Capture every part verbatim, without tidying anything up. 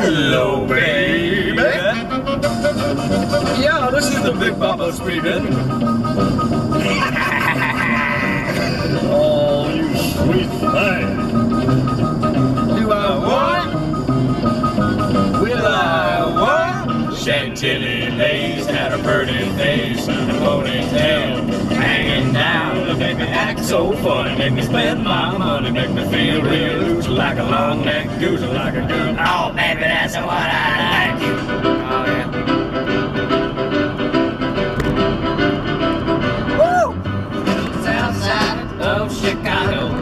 Hello, baby! Yo, this is the Big Bopper speaking. Oh, you sweet thing. Do I want? Will I want? Chantilly lace had a pretty face and a ponytail. Hanging down, it make me act so funny. Make me spend my money, make me feel real loose. Like a long neck goose, like a goose. Oh, baby, that's what I like. Oh, yeah. Woo! South side of Chicago.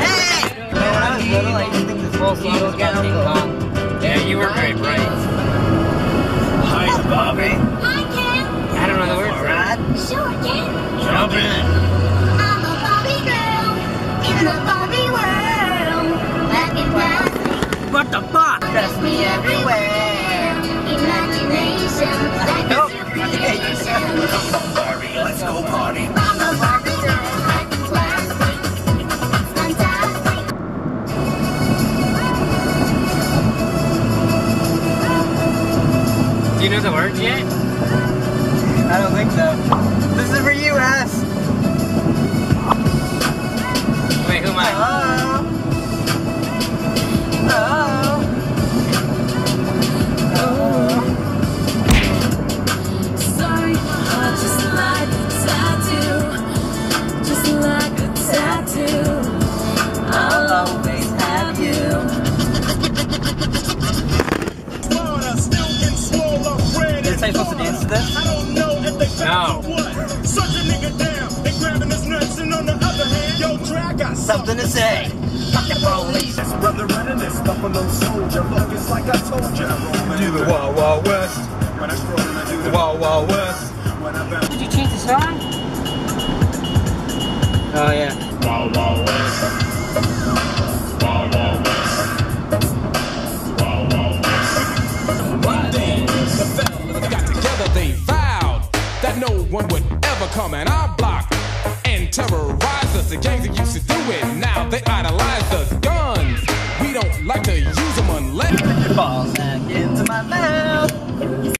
Hey! When I was little, I used to think this whole song was about King Kong. Yeah, you were great, right? Hi, Bobby. Hi, Ken. I don't know the words. Rod? Sure, Ken. Jump in. I'm a Bobby girl in the Bobby world. Black and white. What the fuck? Trust me everywhere. Imagination. Like nope. I'm Barbie. Let's go party. I'm a Barbie girl. Black and white. Fantastic. Do you know the words yet? I don't think so. This is for you, ass. Wait, who am I? Oh. Oh. Oh. Sorry, I just like a tattoo. Just like a tattoo. I'll always have you. Florida, still in Swallow, red. Is anybody supposed to dance to this? I don't know. No. Such a nigga down, they grabbing his nuts, and on the other hand, yo, Drag got something to say. Fuck the police. This brother running this stuff on no soldier, look, it's like I told you. Do the wild wild west. When I scroll and I do the wild wild west. Did you change the song? Oh yeah. Wild wild west. Wild wild west. Wild wild west. One day the fellas got together, they that no one would ever come in our block and terrorize us. The gangs that used to do it, now they idolize the guns. We don't like to use them unless it falls back into my mouth.